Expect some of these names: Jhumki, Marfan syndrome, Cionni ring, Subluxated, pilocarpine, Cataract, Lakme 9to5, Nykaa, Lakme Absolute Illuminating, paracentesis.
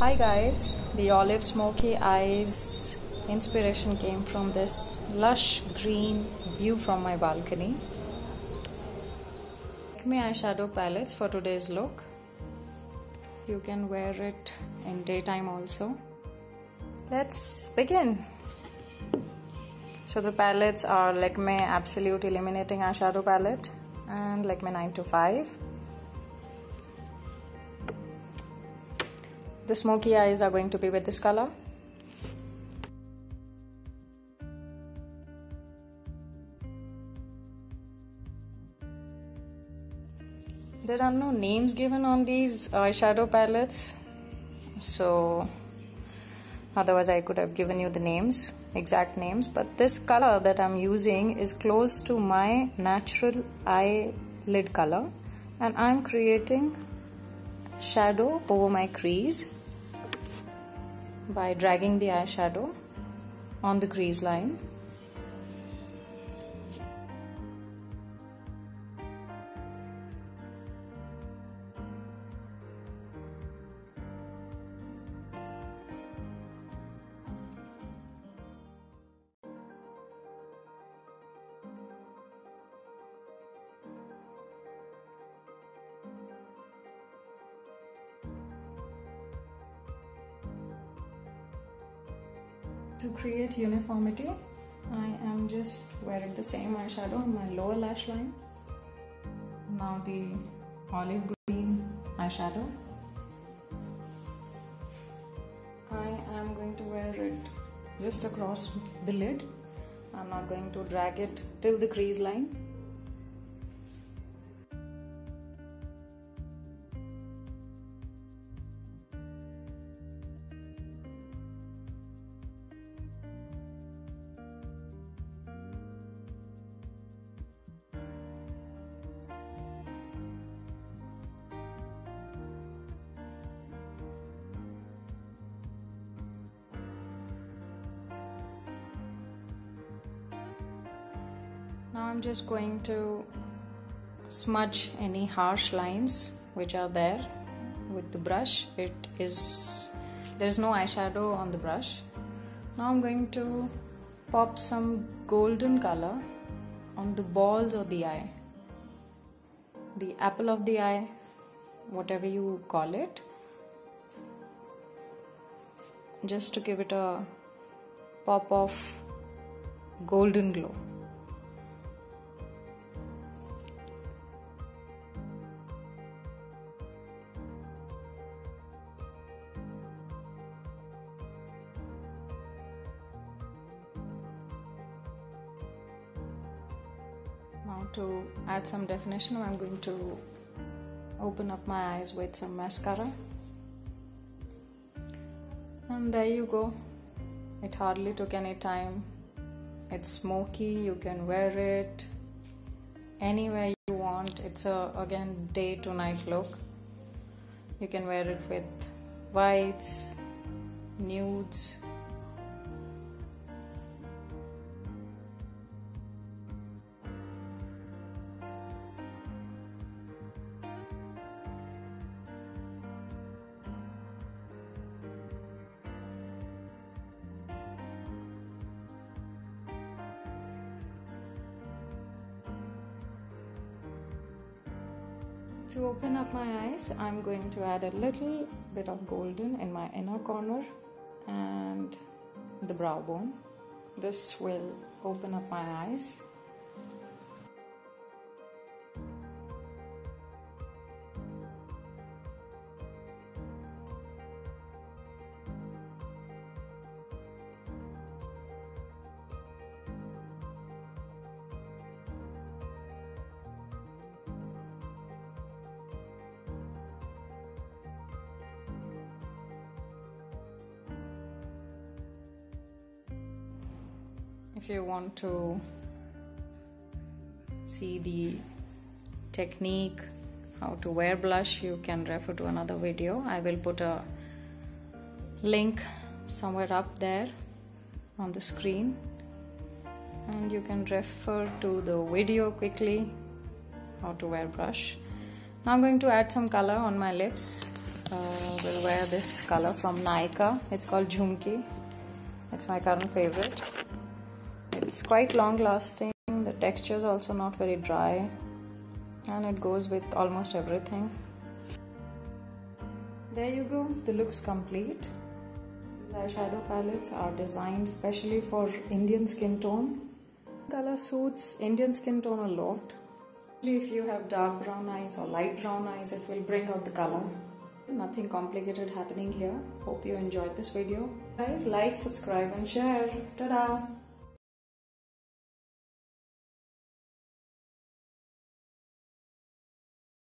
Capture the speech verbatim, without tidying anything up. Hi guys, the olive smoky eyes inspiration came from this lush green view from my balcony. Lakme eyeshadow palettes for today's look. You can wear it in daytime also. Let's begin. So the palettes are Lakme Absolute Illuminating eyeshadow palette and Lakme nine to five. The smoky eyes are going to be with this color. There are no names given on these eyeshadow palettes, so otherwise I could have given you the names, exact names, but this color that I'm using is close to my natural eyelid color, and I'm creating shadow over my crease by dragging the eyeshadow on the crease line. To create uniformity, I am just wearing the same eyeshadow on my lower lash line. Now the olive green eyeshadow. I am going to wear it just across the lid. I'm not going to drag it till the crease line. Now I'm just going to smudge any harsh lines which are there with the brush. It is there is no eyeshadow on the brush. Now I'm going to pop some golden color on the balls of the eye, the apple of the eye, whatever you call it, just to give it a pop of golden glow. Now to add some definition, I'm going to open up my eyes with some mascara. And there you go. It hardly took any time. It's smoky, you can wear it anywhere you want. It's a, again, day to night look. You can wear it with whites, nudes, To open up my eyes, I'm going to add a little bit of golden in my inner corner and the brow bone. This will open up my eyes. If you want to see the technique how to wear blush, you can refer to another video. I will put a link somewhere up there on the screen, and you can refer to the video quickly how to wear blush. Now I'm going to add some color on my lips. uh, will wear this color from Nykaa. It's called Jhumki. It's my current favorite. It's quite long lasting. The texture is also not very dry, and it goes with almost everything. There you go, the look's complete. These eyeshadow palettes are designed specially for Indian skin tone. This color suits Indian skin tone a lot. If you have dark brown eyes or light brown eyes, it will bring out the color. Nothing complicated happening here. Hope you enjoyed this video. Guys, like, subscribe and share. Ta-da!